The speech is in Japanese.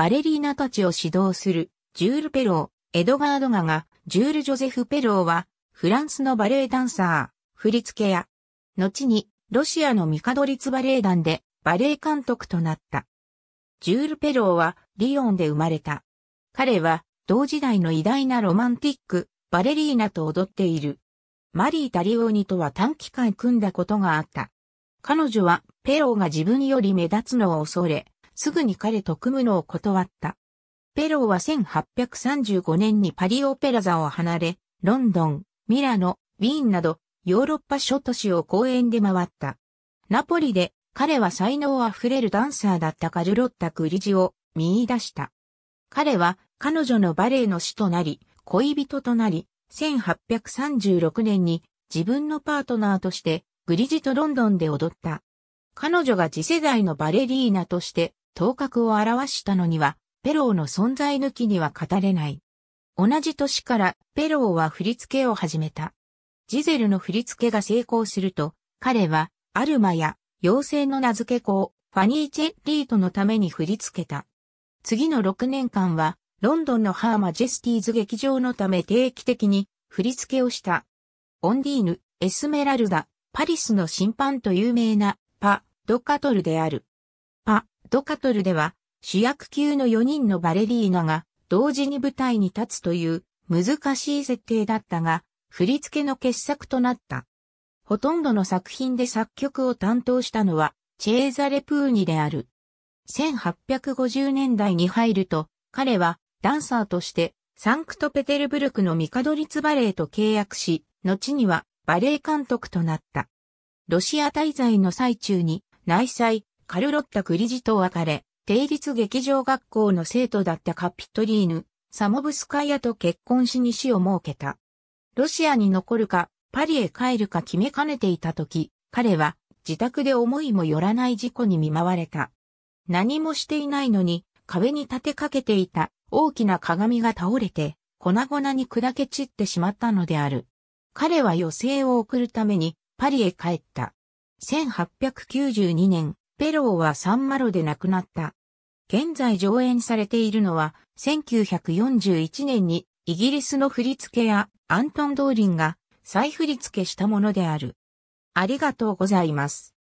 バレリーナたちを指導するジュール・ペロー、エドガード・ガガ、ジュール・ジョゼフ・ペローは、フランスのバレエダンサー、振付家。後に、ロシアのミカドリツバレエ団でバレエ監督となった。ジュール・ペローは、リヨンで生まれた。彼は、同時代の偉大なロマンティック、バレリーナと踊っている。マリー・タリオーニとは短期間組んだことがあった。彼女は、ペローが自分より目立つのを恐れ、すぐに彼と組むのを断った。ペローは1835年にパリオペラ座を離れ、ロンドン、ミラノ、ウィーンなどヨーロッパ諸都市を公演で回った。ナポリで彼は才能あふれるダンサーだったカルロッタ・クリジを見出した。彼は彼女のバレエの師となり、恋人となり、1836年に自分のパートナーとしてクリジとロンドンで踊った。彼女が次世代のバレリーナとして、頭角を現したのには、ペローの存在抜きには語れない。同じ年からペローは振り付けを始めた。ジゼルの振り付けが成功すると、彼はアルマや妖精の名付け子、ファニー・チェリートのために振り付けた。次の6年間は、ロンドンのハー・マジェスティーズ劇場のため定期的に振り付けをした。オンディーヌ、エスメラルダ、パリスの審判と有名なパ・ド・カトルである。ドカトルでは主役級の4人のバレリーナが同時に舞台に立つという難しい設定だったが、振り付けの傑作となった。ほとんどの作品で作曲を担当したのはチェーザレ・プーニである。1850年代に入ると、彼はダンサーとしてサンクトペテルブルクのミカドリツバレエと契約し、後にはバレエ監督となった。ロシア滞在の最中に内妻、カルロッタ・クリジと別れ、帝立劇場学校の生徒だったカピトリーヌ・サモブスカヤと結婚し2子を設けた。ロシアに残るか、パリへ帰るか決めかねていた時、彼は自宅で思いもよらない事故に見舞われた。何もしていないのに、壁に立てかけていた大きな鏡が倒れて、粉々に砕け散ってしまったのである。彼は余生を送るためにパリへ帰った。1892年、ペローはサンマロで亡くなった。現在上演されているのは、1941年にイギリスの振付家アントン・ドーリンが再振付したものである。ありがとうございます。